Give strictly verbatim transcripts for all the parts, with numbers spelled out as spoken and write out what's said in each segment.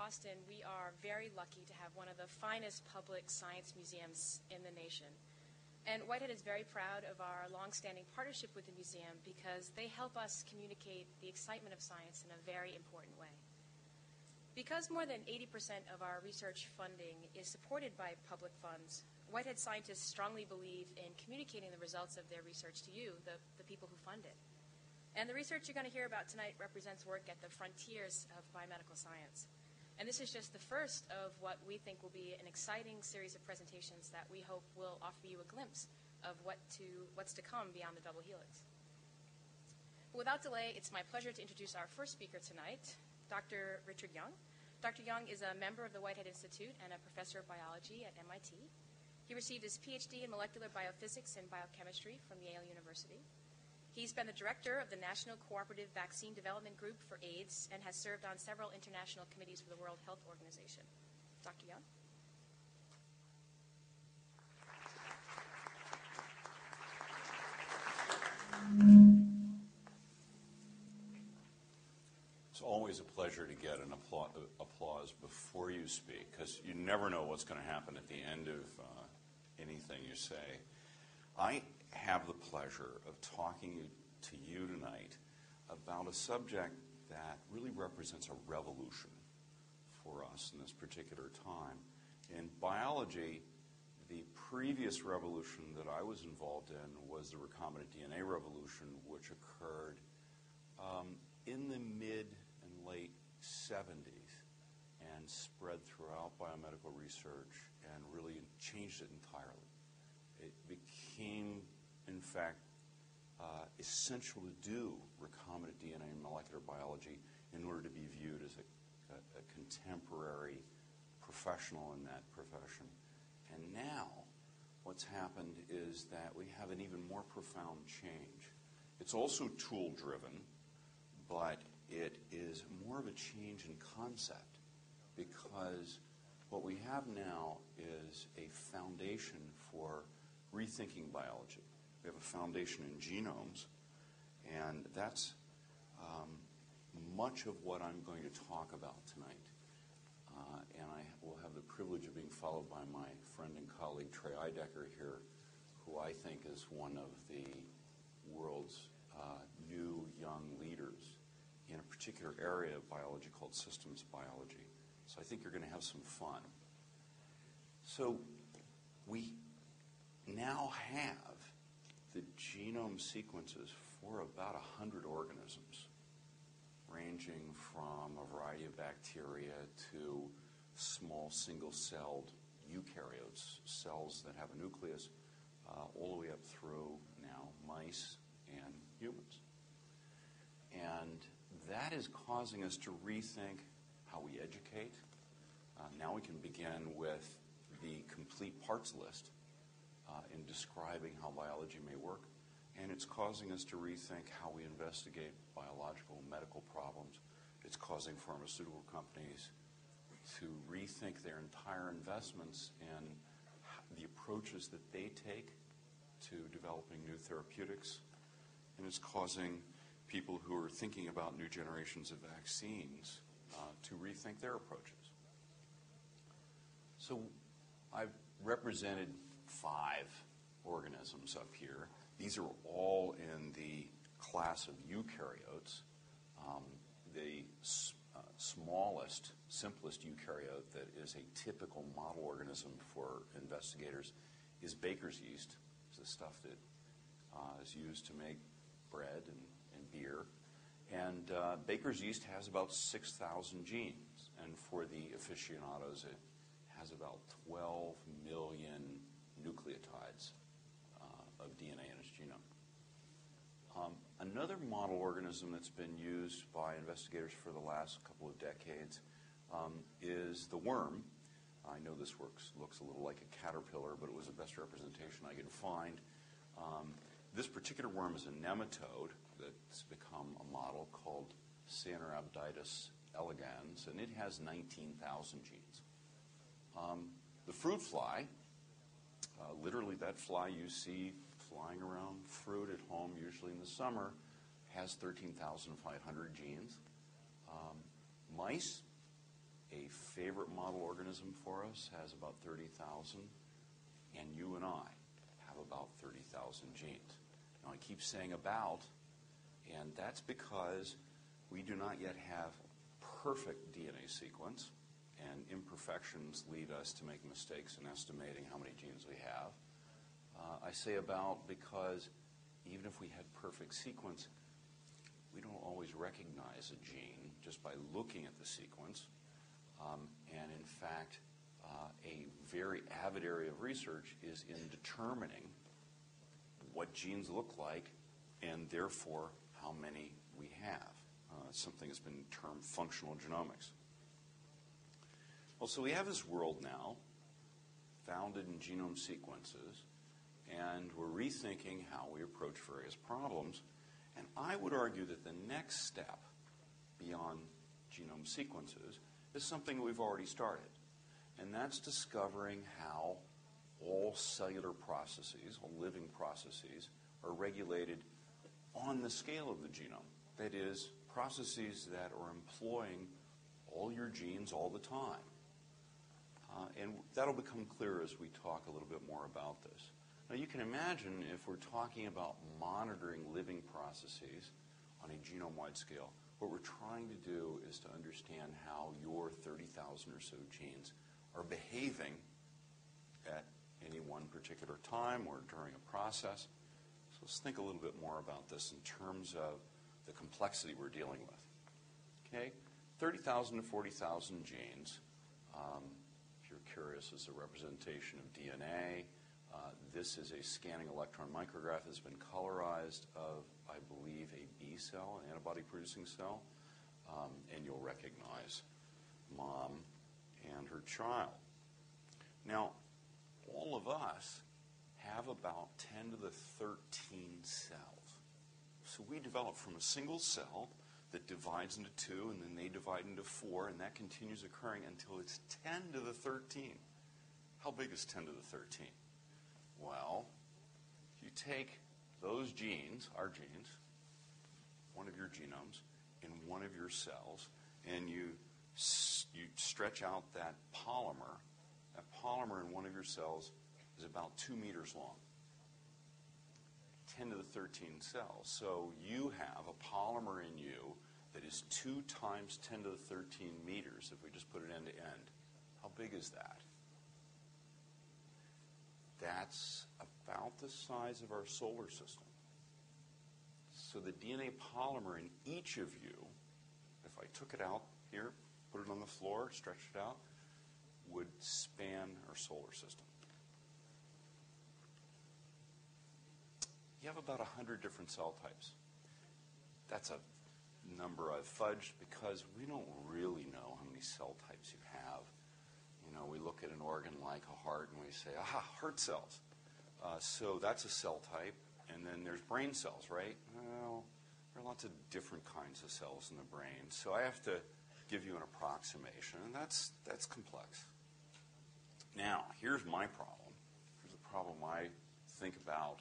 Boston, we are very lucky to have one of the finest public science museums in the nation. And Whitehead is very proud of our long-standing partnership with the museum because they help us communicate the excitement of science in a very important way. Because more than eighty percent of our research funding is supported by public funds, Whitehead scientists strongly believe in communicating the results of their research to you, the, the people who fund it. And the research you're going to hear about tonight represents work at the frontiers of biomedical science. And this is just the first of what we think will be an exciting series of presentations that we hope will offer you a glimpse of what to, what's to come beyond the double helix. Without delay, it's my pleasure to introduce our first speaker tonight, Doctor Richard Young. Doctor Young is a member of the Whitehead Institute and a professor of biology at M I T. He received his P H D in molecular biophysics and biochemistry from Yale University. He's been the director of the National Cooperative Vaccine Development Group for AIDS and has served on several international committees for the World Health Organization. Doctor Young. It's always a pleasure to get an appla- applause before you speak, because you never know what's going to happen at the end of uh, anything you say. I have the pleasure of talking to you tonight about a subject that really represents a revolution for us in this particular time. In biology, the previous revolution that I was involved in was the recombinant D N A revolution, which occurred um, in the mid and late seventies and spread throughout biomedical research and really changed it entirely. It became, in fact, uh, essential to do recombinant D N A and molecular biology in order to be viewed as a, a, a contemporary professional in that profession. And now what's happened is that we have an even more profound change. It's also tool-driven, but it is more of a change in concept because what we have now is a foundation for rethinking biology. We have a foundation in genomes, and that's um, much of what I'm going to talk about tonight. Uh, and I will have the privilege of being followed by my friend and colleague Trey Eidecker here, who I think is one of the world's uh, new young leaders in a particular area of biology called systems biology. So I think you're going to have some fun. So we now have the genome sequences for about one hundred organisms, ranging from a variety of bacteria to small single-celled eukaryotes, cells that have a nucleus, uh, all the way up through now mice and humans. And that is causing us to rethink how we educate. Uh, now we can begin with the complete parts list Uh, in describing how biology may work, and it's causing us to rethink how we investigate biological and medical problems. It's causing pharmaceutical companies to rethink their entire investments in the approaches that they take to developing new therapeutics, and it's causing people who are thinking about new generations of vaccines uh, to rethink their approaches. So I've represented five organisms up here. These are all in the class of eukaryotes. Um, the uh, smallest, simplest eukaryote that is a typical model organism for investigators is baker's yeast. It's the stuff that uh, is used to make bread and, and beer. And uh, baker's yeast has about six thousand genes. And for the aficionados, it has about twelve million nucleotides uh, of D N A in its genome. Um, another model organism that's been used by investigators for the last couple of decades um, is the worm. I know this works, looks a little like a caterpillar, but it was the best representation I could find. Um, this particular worm is a nematode that's become a model called Caenorhabditis elegans, and it has nineteen thousand genes. Um, the fruit fly, Uh, literally that fly you see flying around fruit at home, usually in the summer, has thirteen thousand five hundred genes. Um, mice a favorite model organism for us has about thirty thousand, and you and I have about thirty thousand genes. Now, I keep saying about, and that's because we do not yet have perfect D N A sequence, and imperfections lead us to make mistakes in estimating how many genes we have. Uh, I say about because even if we had perfect sequence, we don't always recognize a gene just by looking at the sequence. Um, and in fact, uh, a very avid area of research is in determining what genes look like and therefore how many we have. Uh, something that's been termed functional genomics. Well, so we have this world now, founded in genome sequences, and we're rethinking how we approach various problems. And I would argue that the next step beyond genome sequences is something we've already started, and that's discovering how all cellular processes, all living processes, are regulated on the scale of the genome. That is, processes that are employing all your genes all the time. Uh, and that'll become clearer as we talk a little bit more about this. Now, you can imagine if we're talking about monitoring living processes on a genome-wide scale, what we're trying to do is to understand how your thirty thousand or so genes are behaving at any one particular time or during a process. So let's think a little bit more about this in terms of the complexity we're dealing with. Okay? thirty thousand to forty thousand genes, um, if you're curious, is a representation of D N A. Uh, this is a scanning electron micrograph that's been colorized of, I believe, a B cell, an antibody-producing cell. Um, and you'll recognize mom and her child. Now, all of us have about ten to the thirteen cells. So we develop from a single cell that divides into two, and then they divide into four, and that continues occurring until it's ten to the thirteen. How big is ten to the thirteen? Well, if you take those genes, our genes, one of your genomes, in one of your cells, and you, you stretch out that polymer, that polymer in one of your cells is about two meters long. ten to the thirteen cells. So you have a polymer in you that is two times ten to the thirteen meters if we just put it end to end. How big is that? That's about the size of our solar system. So the D N A polymer in each of you, if I took it out here, put it on the floor, stretched it out, would span our solar system. You have about one hundred different cell types. That's a number I've fudged because we don't really know how many cell types you have. You know, we look at an organ like a heart and we say, aha, heart cells. Uh, so that's a cell type. And then there's brain cells, right? Well, there are lots of different kinds of cells in the brain. So I have to give you an approximation, and that's, that's complex. Now, here's my problem. Here's the problem I think about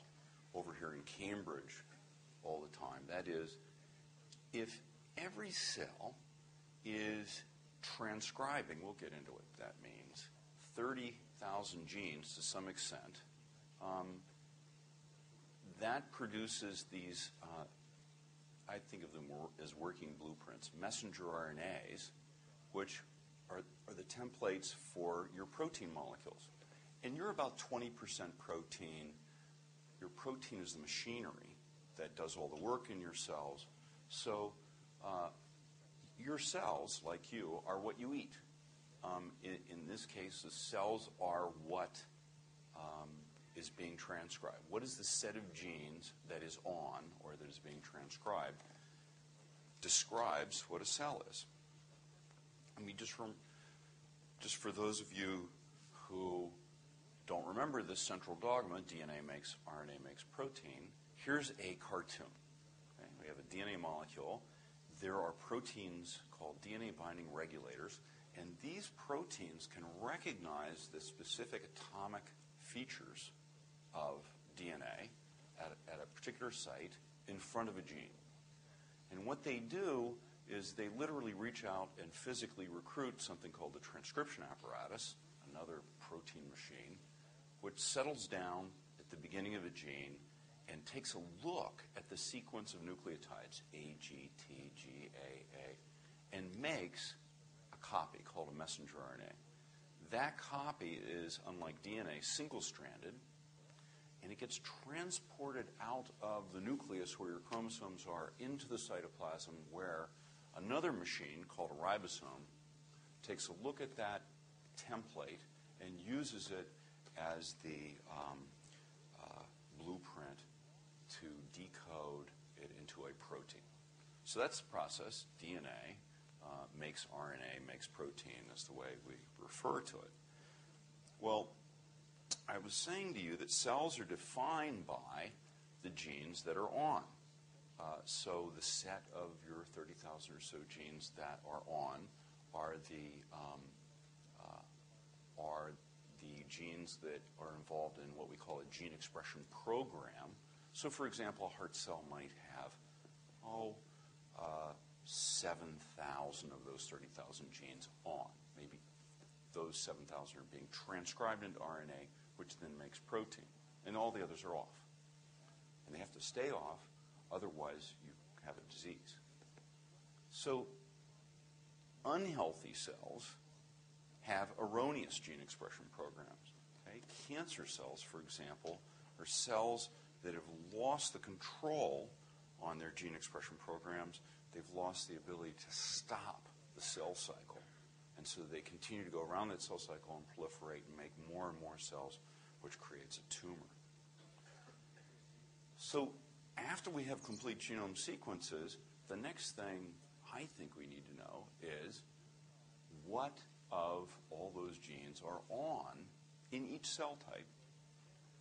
over here in Cambridge all the time. That is, if every cell is transcribing, we'll get into what that means, thirty thousand genes to some extent, um, that produces these, uh, I think of them as working blueprints, messenger R N As, which are, are the templates for your protein molecules. And you're about twenty percent protein. Your protein is the machinery that does all the work in your cells. So uh, your cells, like you, are what you eat. Um, in, in this case, the cells are what um, is being transcribed. What is the set of genes that is on or that is being transcribed describes what a cell is. I mean, just, from, just for those of you who don't remember this central dogma, D N A makes R N A makes protein. Here's a cartoon. Okay? We have a D N A molecule. There are proteins called D N A binding regulators, and these proteins can recognize the specific atomic features of D N A at, at a particular site in front of a gene. And what they do is they literally reach out and physically recruit something called the transcription apparatus, another protein machine, which settles down at the beginning of a gene and takes a look at the sequence of nucleotides, A, G, T, G, A, A, and makes a copy called a messenger R N A. That copy is, unlike D N A, single-stranded, and it gets transported out of the nucleus where your chromosomes are into the cytoplasm, where another machine called a ribosome takes a look at that template and uses it as the um, uh, blueprint to decode it into a protein. So that's the process. D N A uh, makes R N A, makes protein. That's the way we refer to it. Well, I was saying to you that cells are defined by the genes that are on. Uh, so the set of your thirty thousand or so genes that are on are the um, uh, are the genes that are involved in what we call a gene expression program. So, for example, a heart cell might have oh uh, seven thousand of those thirty thousand genes on. Maybe those seven thousand are being transcribed into R N A, which then makes protein, and all the others are off. And they have to stay off, otherwise you have a disease. So unhealthy cells have erroneous gene expression programs. Okay? Cancer cells, for example, are cells that have lost the control on their gene expression programs. They've lost the ability to stop the cell cycle. And so they continue to go around that cell cycle and proliferate and make more and more cells, which creates a tumor. So after we have complete genome sequences, the next thing I think we need to know is what of all those genes are on in each cell type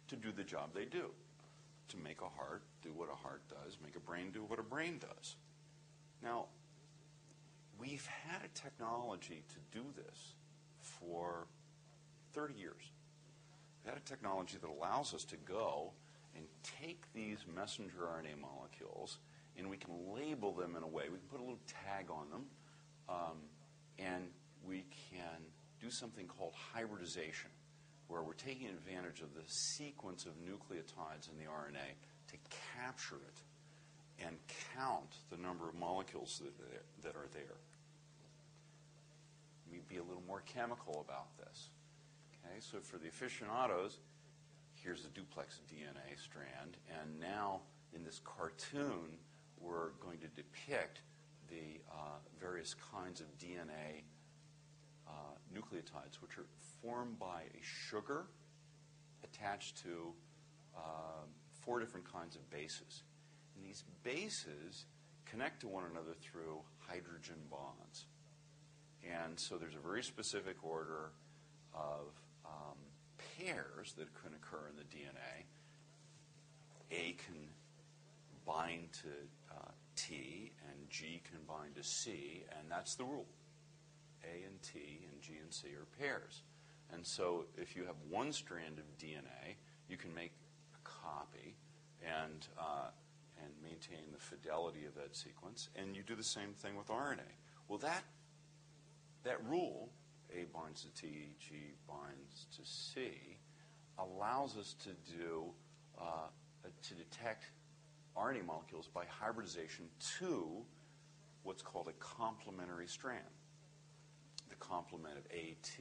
to do the job they do, to make a heart do what a heart does, make a brain do what a brain does. Now, we've had a technology to do this for thirty years. We've had a technology that allows us to go and take these messenger R N A molecules, and we can label them in a way. We can put a little tag on them, um, and we can do something called hybridization, where we're taking advantage of the sequence of nucleotides in the R N A to capture it and count the number of molecules that are there. Let me be a little more chemical about this. Okay, so for the aficionados, here's the duplex D N A strand, and now in this cartoon, we're going to depict the uh, various kinds of D N A uh, nucleotides, which are formed by a sugar attached to uh, four different kinds of bases. And these bases connect to one another through hydrogen bonds. And so there's a very specific order of um, pairs that can occur in the D N A. A can bind to uh, T, and G can bind to C, and that's the rule. A and T and G and C are pairs. And so if you have one strand of D N A, you can make a copy and uh, and maintain the fidelity of that sequence, and you do the same thing with R N A. Well, that, that rule, A binds to T, G binds to C, allows us to do, uh, to detect R N A molecules by hybridization to what's called a complementary strand. The complement of AT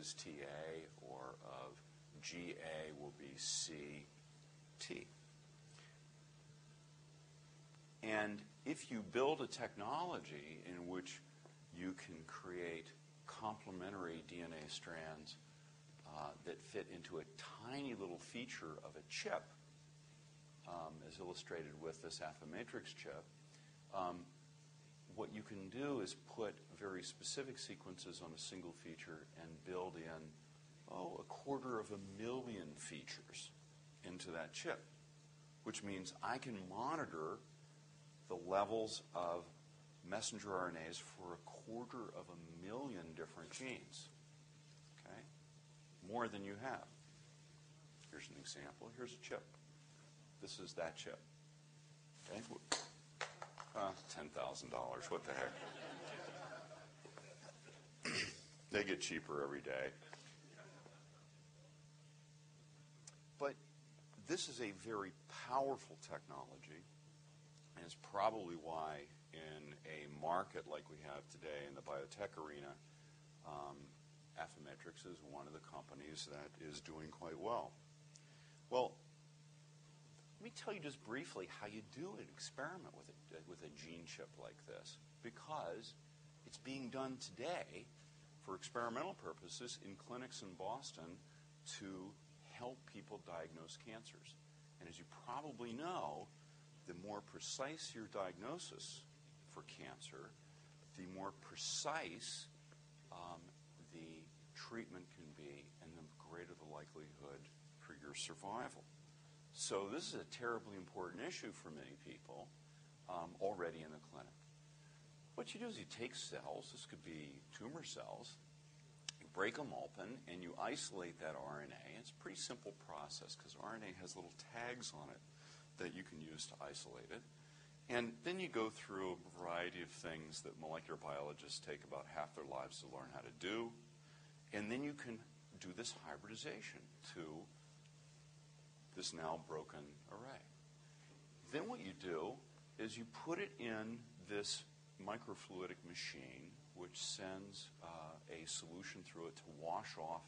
is TA, or of GA will be CT. And if you build a technology in which you can create complementary D N A strands uh, that fit into a tiny little feature of a chip, um, as illustrated with this Affymetrix chip, um, what you can do is put very specific sequences on a single feature and build in, oh, a quarter of a million features into that chip, which means I can monitor the levels of messenger R N As for a quarter of a million different genes. Okay? More than you have. Here's an example. Here's a chip. This is that chip. Okay? Uh, ten thousand dollars, what the heck. They get cheaper every day. But this is a very powerful technology, and it's probably why in a market like we have today in the biotech arena, um, Affymetrix is one of the companies that is doing quite well. Well, let me tell you just briefly how you do an experiment with a, with a gene chip like this, because it's being done today for experimental purposes in clinics in Boston to help people diagnose cancers. And as you probably know, the more precise your diagnosis for cancer, the more precise um, the treatment can be, and the greater the likelihood for your survival. So this is a terribly important issue for many people um, already in the clinic. What you do is you take cells, this could be tumor cells, you break them open and you isolate that R N A. It's a pretty simple process because R N A has little tags on it that you can use to isolate it. And then you go through a variety of things that molecular biologists take about half their lives to learn how to do. And then you can do this hybridization to this now broken array. Then what you do is you put it in this microfluidic machine, which sends uh, a solution through it to wash off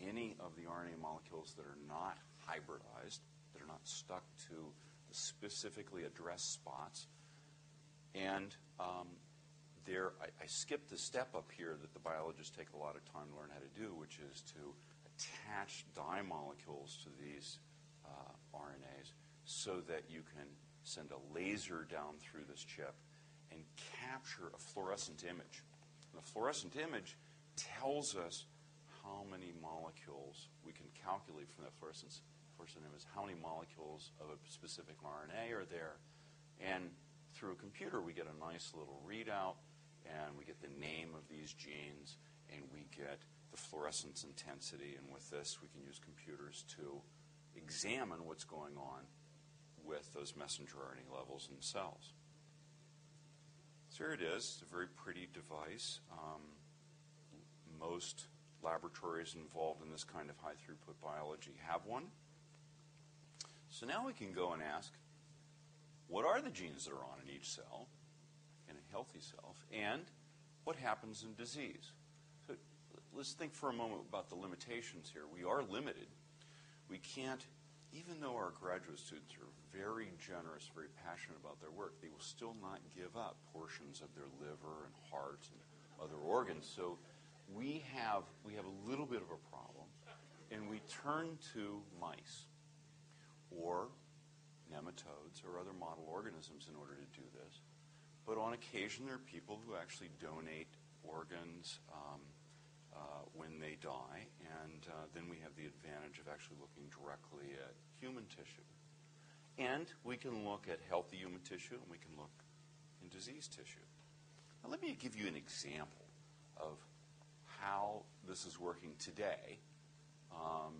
any of the R N A molecules that are not hybridized, that are not stuck to the specifically addressed spots. And um, there, I, I skipped the step up here that the biologists take a lot of time to learn how to do, which is to attach dye molecules to these Uh, R N As so that you can send a laser down through this chip and capture a fluorescent image. And the fluorescent image tells us how many molecules we can calculate from that fluorescent, fluorescent image, how many molecules of a specific R N A are there. And through a computer we get a nice little readout, and we get the name of these genes, and we get the fluorescence intensity. And with this we can use computers to examine what's going on with those messenger R N A levels in cells. So here it is. It's a very pretty device. Um, most laboratories involved in this kind of high-throughput biology have one. So now we can go and ask, what are the genes that are on in each cell, in a healthy cell, and what happens in disease? So let's think for a moment about the limitations here. We are limited. We can't, even though our graduate students are very generous, very passionate about their work, they will still not give up portions of their liver and heart and other organs. So we have, we have a little bit of a problem, and we turn to mice or nematodes or other model organisms in order to do this. But on occasion, there are people who actually donate organs, um, Uh, when they die, and uh, then we have the advantage of actually looking directly at human tissue. And we can look at healthy human tissue, and we can look in diseased tissue. Now let me give you an example of how this is working today um,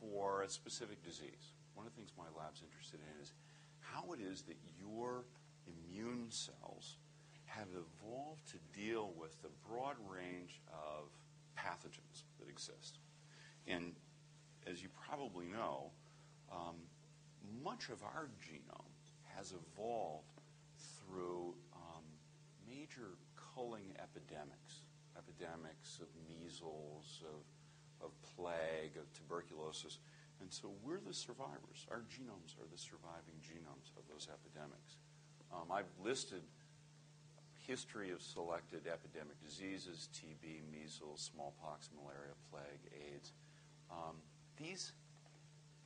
for a specific disease. One of the things my lab's interested in is how it is that your immune cells have evolved to deal with the broad range of pathogens that exist. And as you probably know, um, much of our genome has evolved through um, major culling epidemics, epidemics of measles, of, of plague, of tuberculosis. And so we're the survivors. Our genomes are the surviving genomes of those epidemics. Um, I've listed history of selected epidemic diseases, T B, measles, smallpox, malaria, plague, AIDS. Um, these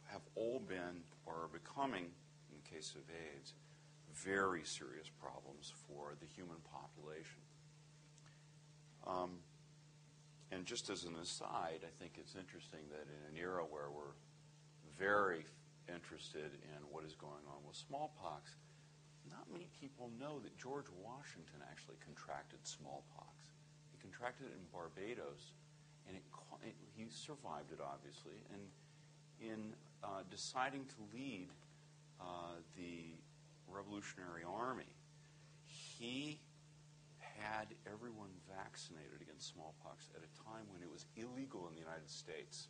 have all been or are becoming, in the case of AIDS, very serious problems for the human population. Um, and just as an aside, I think it's interesting that in an era where we're very interested in what is going on with smallpox, not many people know that George Washington actually contracted smallpox. He contracted it in Barbados, and it, it, he survived it, obviously. And in uh, deciding to lead uh, the Revolutionary Army, he had everyone vaccinated against smallpox at a time when it was illegal in the United States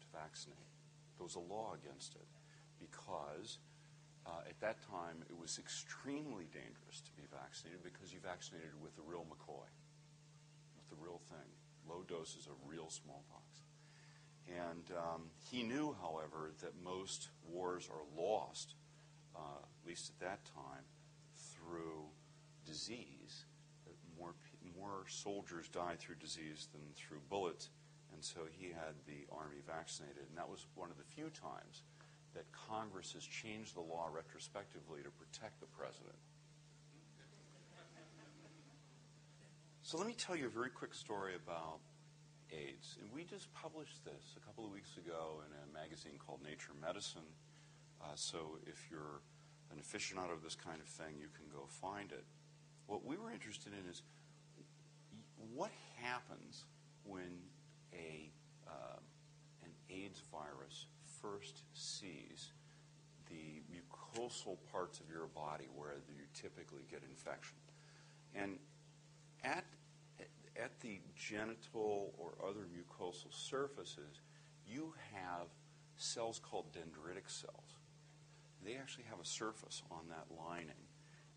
to vaccinate. There was a law against it because uh, at that time it was extremely dangerous to be vaccinated because you vaccinated with the real McCoy, with the real thing, low doses of real smallpox. And um, he knew, however, that most wars are lost, uh, at least at that time, through disease. More, more soldiers die through disease than through bullets, and so he had the army vaccinated. And that was one of the few times that Congress has changed the law retrospectively to protect the president. So let me tell you a very quick story about AIDS. And we just published this a couple of weeks ago in a magazine called Nature Medicine. Uh, so if you're an aficionado of this kind of thing, you can go find it. What we were interested in is what happens when a, uh, an AIDS virus first sees the mucosal parts of your body where you typically get infection. And at At the genital or other mucosal surfaces, you have cells called dendritic cells. They actually have a surface on that lining.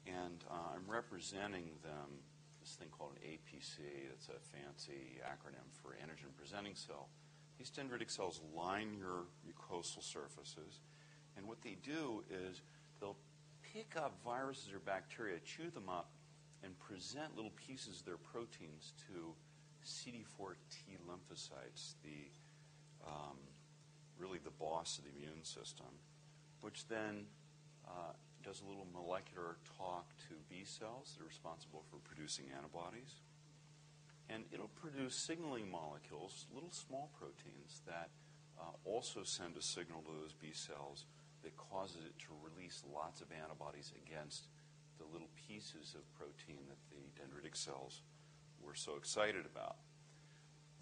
And uh, I'm representing them, this thing called an A P C, that's a fancy acronym for antigen presenting cell. These dendritic cells line your mucosal surfaces. And what they do is they'll pick up viruses or bacteria, chew them up, and present little pieces of their proteins to C D four T lymphocytes, the um, really the boss of the immune system, which then uh, does a little molecular talk to B cells that are responsible for producing antibodies. And it'll produce signaling molecules, little small proteins that uh, also send a signal to those B cells that causes it to release lots of antibodies against the little pieces of protein that the dendritic cells were so excited about.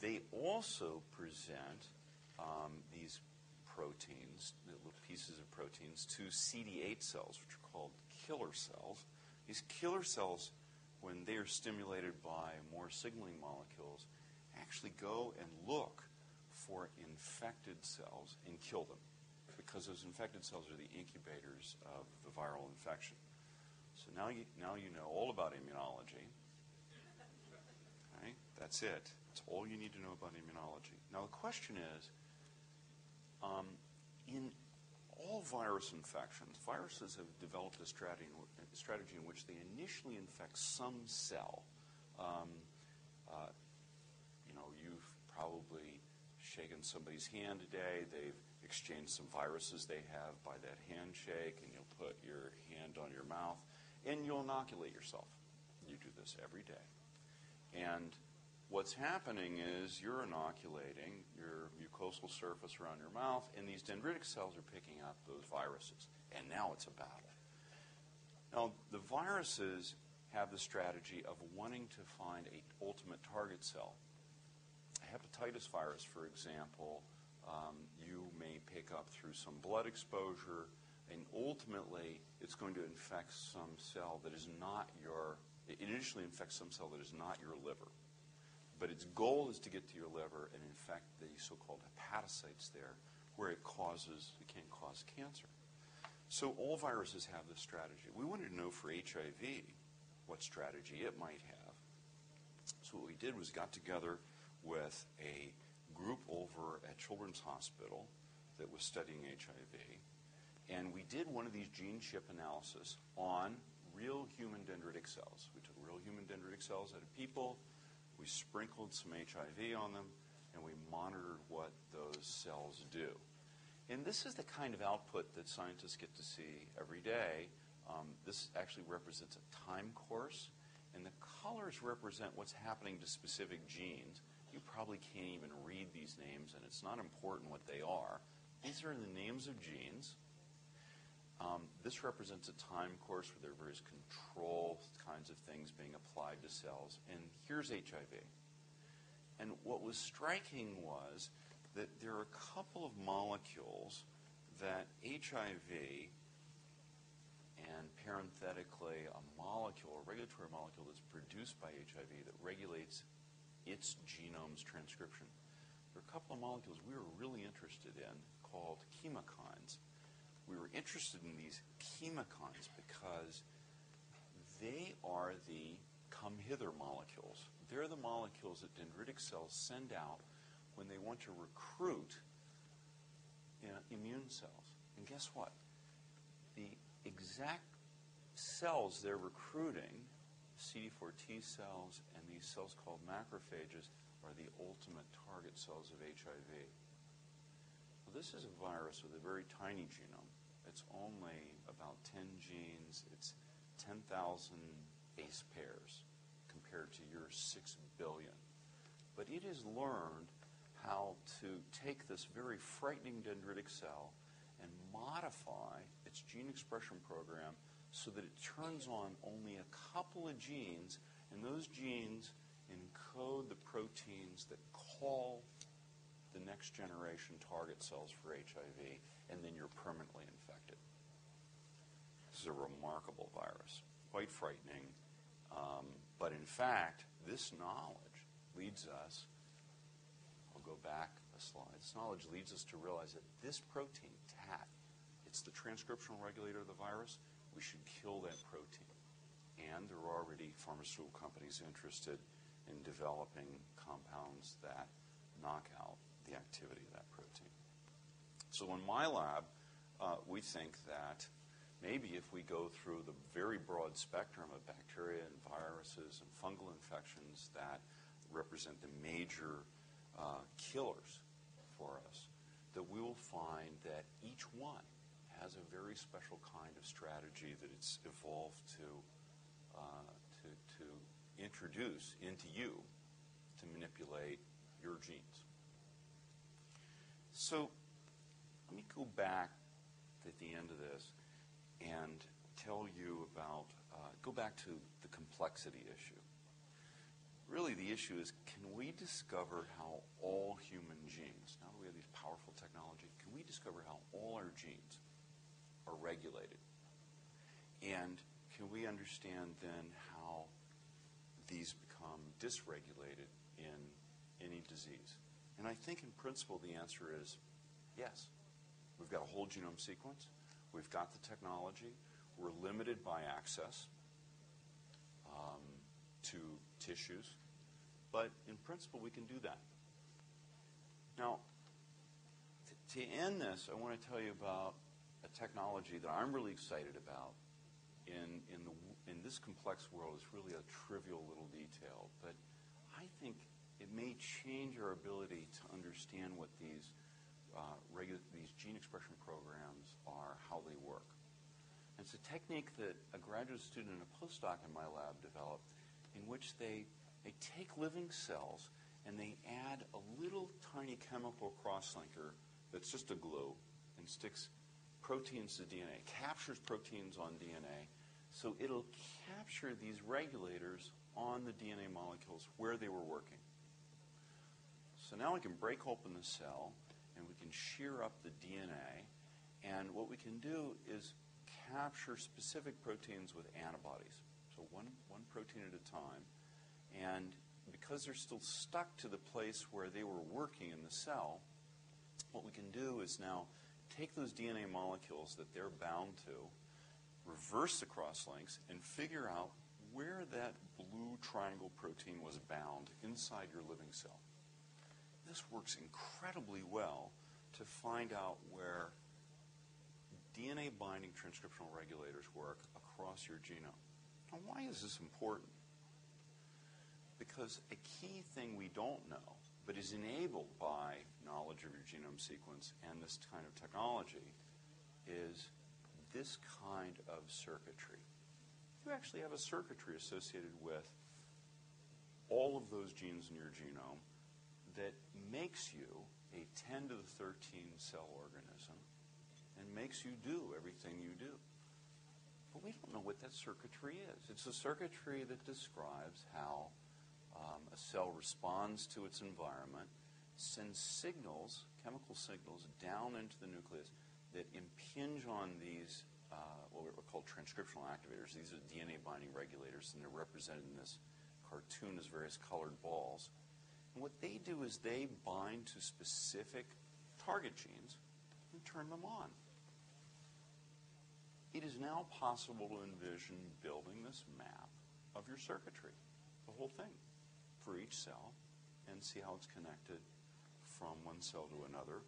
They also present um, these proteins, the little pieces of proteins, to C D eight cells, which are called killer cells. These killer cells, when they are stimulated by more signaling molecules, actually go and look for infected cells and kill them, because those infected cells are the incubators of the viral infection. So now you, now you know all about immunology. Okay? That's it. That's all you need to know about immunology. Now the question is, um, in all virus infections, viruses have developed a strategy in, a strategy in which they initially infect some cell. Um, uh, you know, you've probably shaken somebody's hand today. They've exchanged some viruses they have by that handshake, and you'll put your hand on your mouth. And you'll inoculate yourself. You do this every day. And what's happening is you're inoculating your mucosal surface around your mouth, and these dendritic cells are picking up those viruses. And now it's a battle. Now, the viruses have the strategy of wanting to find an ultimate target cell. A hepatitis virus, for example, um, you may pick up through some blood exposure, and ultimately, it's going to infect some cell that is not your, it initially infects some cell that is not your liver. But its goal is to get to your liver and infect the so-called hepatocytes there, where it causes, it can cause cancer. So all viruses have this strategy. We wanted to know for H I V what strategy it might have. So what we did was got together with a group over at Children's Hospital that was studying H I V. And we did one of these gene chip analysis on real human dendritic cells. We took real human dendritic cells out of people, we sprinkled some H I V on them, and we monitored what those cells do. And this is the kind of output that scientists get to see every day. Um, this actually represents a time course, and the colors represent what's happening to specific genes. You probably can't even read these names, and it's not important what they are. These are the names of genes. Um, this represents a time course where there are various control kinds of things being applied to cells. And here's H I V. And what was striking was that there are a couple of molecules that H I V and parenthetically a molecule, a regulatory molecule that's produced by H I V that regulates its genome's transcription. There are a couple of molecules we were really interested in called chemokines. We were interested in these chemokines because they are the come hither molecules. They're the molecules that dendritic cells send out when they want to recruit uh, immune cells. And guess what? The exact cells they're recruiting, C D four T cells and these cells called macrophages, are the ultimate target cells of H I V. Well, this is a virus with a very tiny genome. It's only about ten genes. It's ten thousand base pairs compared to your six billion. But it has learned how to take this very frightening dendritic cell and modify its gene expression program so that it turns on only a couple of genes, and those genes encode the proteins that call the next generation target cells for H I V, and then you're permanently infected. This is a remarkable virus, quite frightening. Um, but in fact, this knowledge leads us, I'll go back a slide, this knowledge leads us to realize that this protein, T A T, it's the transcriptional regulator of the virus. We should kill that protein. And there are already pharmaceutical companies interested in developing compounds that knock out the activity of that protein. So in my lab, uh, we think that maybe if we go through the very broad spectrum of bacteria and viruses and fungal infections that represent the major uh, killers for us, that we will find that each one has a very special kind of strategy that it's evolved to Uh, to, to introduce into you to manipulate your genes. So let me go back at the end of this and tell you about, uh, go back to the complexity issue. Really the issue is, can we discover how all human genes, now that we have these powerful technology, can we discover how all our genes are regulated? And can we understand then how these become dysregulated in any disease? And I think in principle the answer is yes. We've got a whole genome sequence. We've got the technology. We're limited by access um, to tissues. But in principle we can do that. Now, to end this, I want to tell you about a technology that I'm really excited about. In, in, the, in this complex world, it's really a trivial little detail, but I think it may change our ability to understand what these, uh, regu these gene expression programs are, how they work. It's a technique that a graduate student and a postdoc in my lab developed, in which they, they take living cells and they add a little tiny chemical crosslinker that's just a glue and sticks proteins to D N A, captures proteins on D N A, so it'll capture these regulators on the D N A molecules where they were working. So now we can break open the cell and we can shear up the D N A, and what we can do is capture specific proteins with antibodies, so one, one protein at a time, and because they're still stuck to the place where they were working in the cell, what we can do is now take those D N A molecules that they're bound to, reverse the crosslinks, and figure out where that blue triangle protein was bound inside your living cell. This works incredibly well to find out where D N A binding transcriptional regulators work across your genome. Now, why is this important? Because a key thing we don't know, but is enabled by knowledge of your genome sequence and this kind of technology, is this kind of circuitry. You actually have a circuitry associated with all of those genes in your genome that makes you a ten to the thirteen cell organism and makes you do everything you do. But we don't know what that circuitry is. It's a circuitry that describes how Um, a cell responds to its environment, sends signals, chemical signals, down into the nucleus that impinge on these uh, uh, what were called transcriptional activators. These are D N A binding regulators, and they're represented in this cartoon as various colored balls. And what they do is they bind to specific target genes and turn them on. It is now possible to envision building this map of your circuitry, the whole thing, for each cell, and see how it's connected from one cell to another,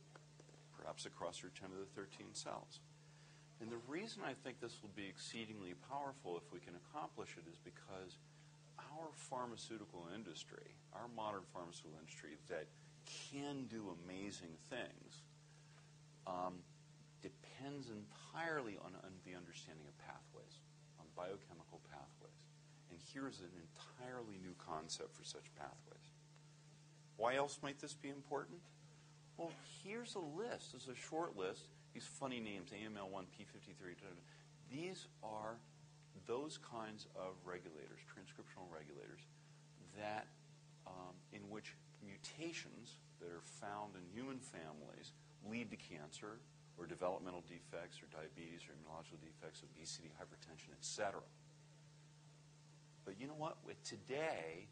perhaps across your ten to the thirteen cells. And the reason I think this will be exceedingly powerful if we can accomplish it is because our pharmaceutical industry, our modern pharmaceutical industry that can do amazing things, um, depends entirely on, on the understanding of pathways, on biochemical pathways. And here's an entirely new concept for such pathways. Why else might this be important? Well, here's a list. This is a short list. These funny names, A M L one, P fifty-three, da, da, da. These are those kinds of regulators, transcriptional regulators, that um, in which mutations that are found in human families lead to cancer or developmental defects or diabetes or immunological defects, obesity, hypertension, et cetera. But you know what? With today,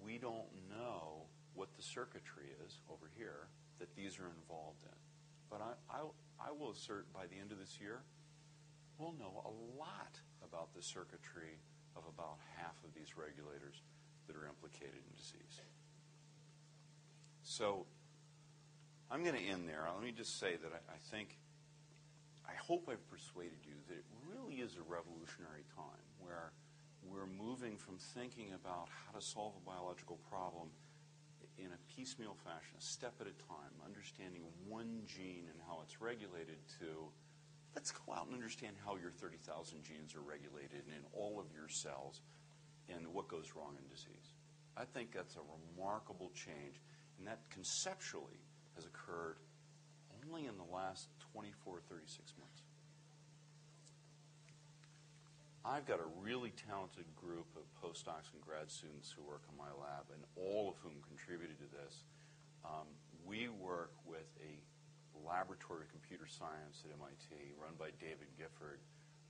we don't know what the circuitry is over here that these are involved in. But I, I, I will assert by the end of this year, we'll know a lot about the circuitry of about half of these regulators that are implicated in disease. So I'm going to end there. Let me just say that I, I think, I hope I've persuaded you that it really is a revolutionary time where we're moving from thinking about how to solve a biological problem in a piecemeal fashion, a step at a time, understanding one gene and how it's regulated to, let's go out and understand how your thirty thousand genes are regulated in all of your cells and what goes wrong in disease. I think that's a remarkable change, and that conceptually has occurred only in the last twenty-four, thirty-six months. I've got a really talented group of postdocs and grad students who work in my lab, and all of whom contributed to this. Um, we work with a laboratory of computer science at M I T run by David Gifford,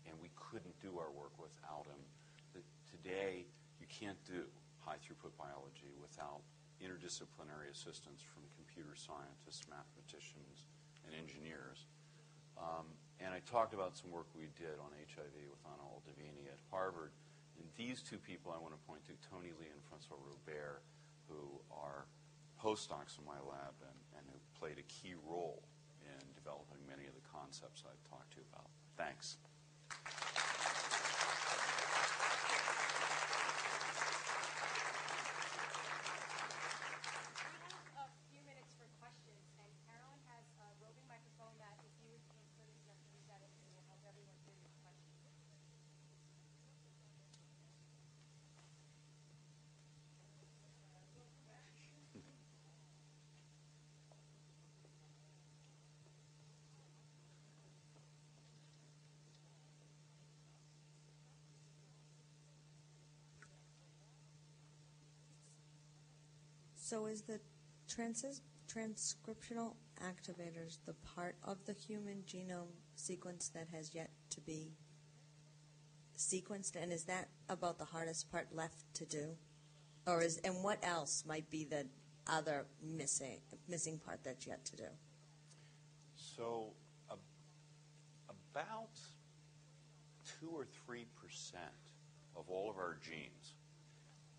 and we couldn't do our work without him. But today, you can't do high-throughput biology without interdisciplinary assistance from computer scientists, mathematicians, and engineers. Um, and I talked about some work we did on H I V with Anal Deviney at Harvard. And these two people I want to point to, Tony Lee and Francois Robert, who are postdocs in my lab and, and who played a key role in developing many of the concepts I've talked to you about. Thanks. So is the trans transcriptional activators the part of the human genome sequence that has yet to be sequenced? And is that about the hardest part left to do? Or is, and what else might be the other missing, missing part that's yet to do? So uh, about two or three percent of all of our genes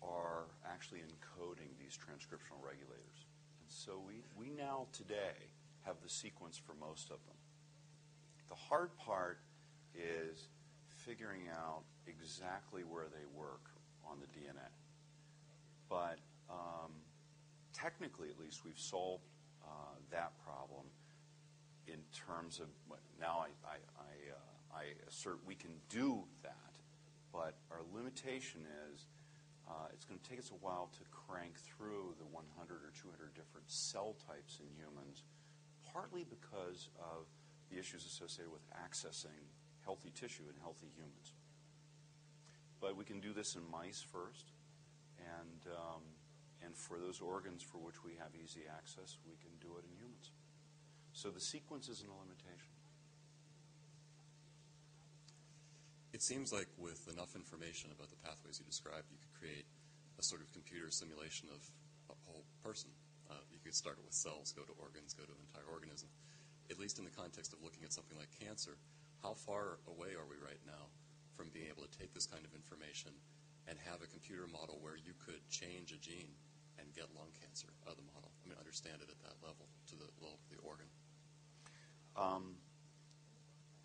are actually encoding these transcriptional regulators. And so we, we now today have the sequence for most of them. The hard part is figuring out exactly where they work on the D N A. But um, technically, at least, we've solved uh, that problem in terms of, now I, I, I, uh, I assert we can do that, but our limitation is Uh, it's going to take us a while to crank through the one hundred or two hundred different cell types in humans, partly because of the issues associated with accessing healthy tissue in healthy humans. But we can do this in mice first, and, um, and for those organs for which we have easy access, we can do it in humans. So the sequence isn't a limitation. It seems like with enough information about the pathways you described, you could create a sort of computer simulation of a whole person. Uh, you could start with cells, go to organs, go to an entire organism. At least in the context of looking at something like cancer, how far away are we right now from being able to take this kind of information and have a computer model where you could change a gene and get lung cancer out of the model? I mean, understand it at that level, to the level of the organ. Um,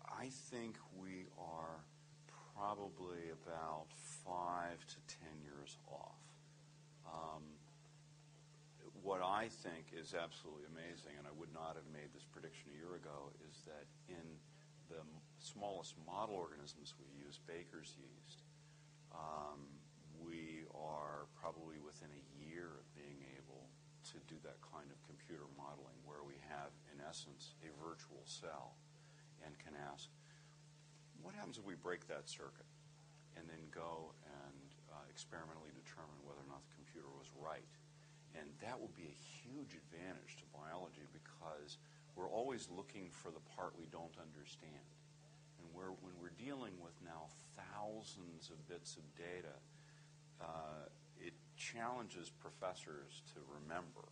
I think we are probably about five to ten years off. Um, what I think is absolutely amazing, and I would not have made this prediction a year ago, is that in the smallest model organisms we use, Baker's yeast, um, we are probably within a year of being able to do that kind of computer modeling where we have, in essence, a virtual cell and can ask, what happens if we break that circuit? And then go and uh, experimentally determine whether or not the computer was right. And that will be a huge advantage to biology because we're always looking for the part we don't understand. And we're, when we're dealing with now thousands of bits of data, uh, it challenges professors to remember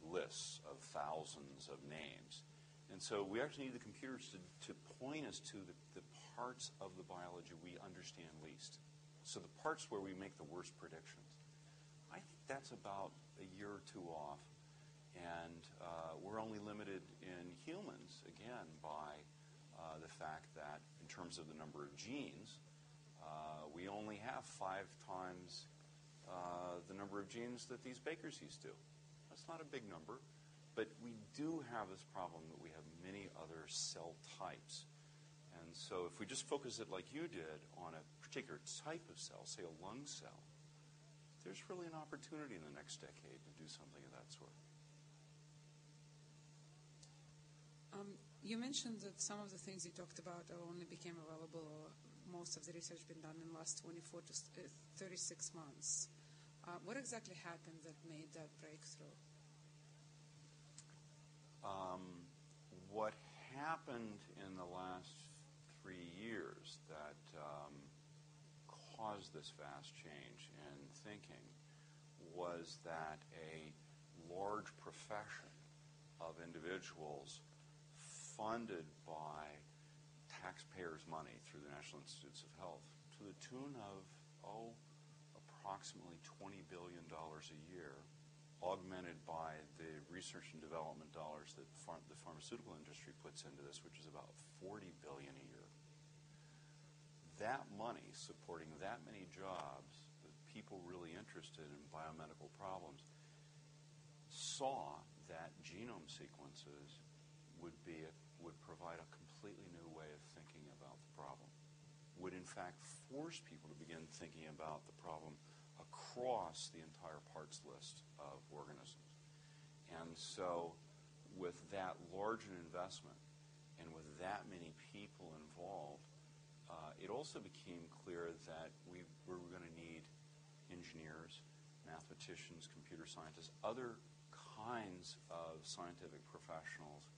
lists of thousands of names. And so we actually need the computers to, to point us to the, the parts of the biology we understand least. So the parts where we make the worst predictions. I think that's about a year or two off. And uh, we're only limited in humans, again, by uh, the fact that in terms of the number of genes, uh, we only have five times uh, the number of genes that these Baker's yeast do. That's not a big number. But we do have this problem that we have many other cell types. And so if we just focus it like you did on a particular type of cell, say a lung cell, there's really an opportunity in the next decade to do something of that sort. Um, you mentioned that some of the things you talked about only became available, or most of the research been done in the last twenty-four to thirty-six months. Uh, what exactly happened that made that breakthrough? Um, what happened in the last three years that um, caused this vast change in thinking was that a large profession of individuals funded by taxpayers' money through the National Institutes of Health to the tune of, oh, approximately twenty billion dollars a year, augmented by the research and development dollars that phar the pharmaceutical industry puts into this, which is about forty billion dollars a year. That money supporting that many jobs, the people really interested in biomedical problems, saw that genome sequences would be a, would provide a completely new way of thinking about the problem, would in fact force people to begin thinking about the problem across the entire parts list of organisms. And so with that large an investment and with that many people involved, uh, it also became clear that we were going to need engineers, mathematicians, computer scientists, other kinds of scientific professionals,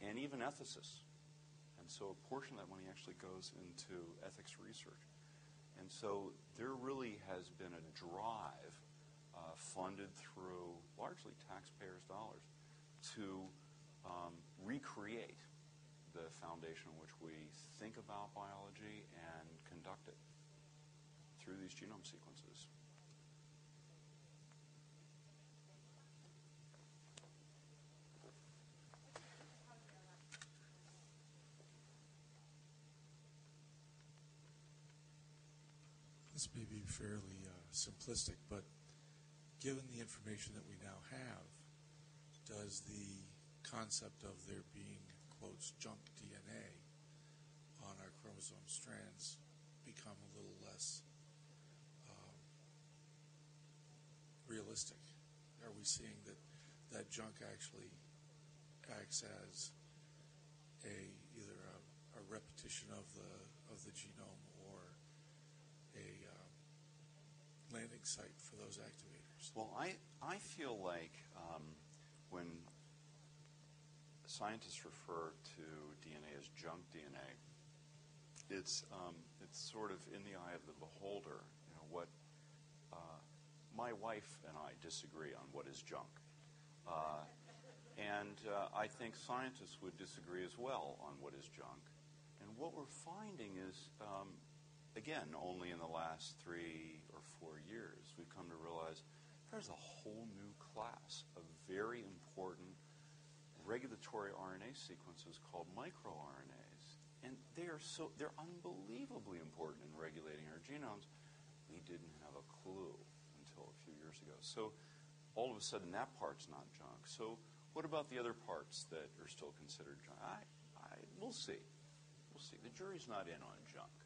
and even ethicists. And so a portion of that money actually goes into ethics research. And so there really has been a drive uh, funded through largely taxpayers' dollars to um, recreate the foundation on which we think about biology and conduct it through these genome sequences. This may be fairly uh, simplistic, but given the information that we now have, does the concept of there being, quotes, junk D N A on our chromosome strands become a little less um, realistic? Are we seeing that that junk actually acts as a either a, a repetition of the of the genome or a um, landing site for those activators? Well, I, I feel like um, when scientists refer to D N A as junk D N A, it's um, it's sort of in the eye of the beholder. You know what? Uh, my wife and I disagree on what is junk, uh, and uh, I think scientists would disagree as well on what is junk. And what we're finding is, um, again, only in the last three or four years, we've come to realize there's a whole new class of very important regulatory R N A sequences called microRNAs. And they are so, they're unbelievably important in regulating our genomes. We didn't have a clue until a few years ago. So all of a sudden, that part's not junk. So what about the other parts that are still considered junk? I, I, we'll see. We'll see. The jury's not in on junk.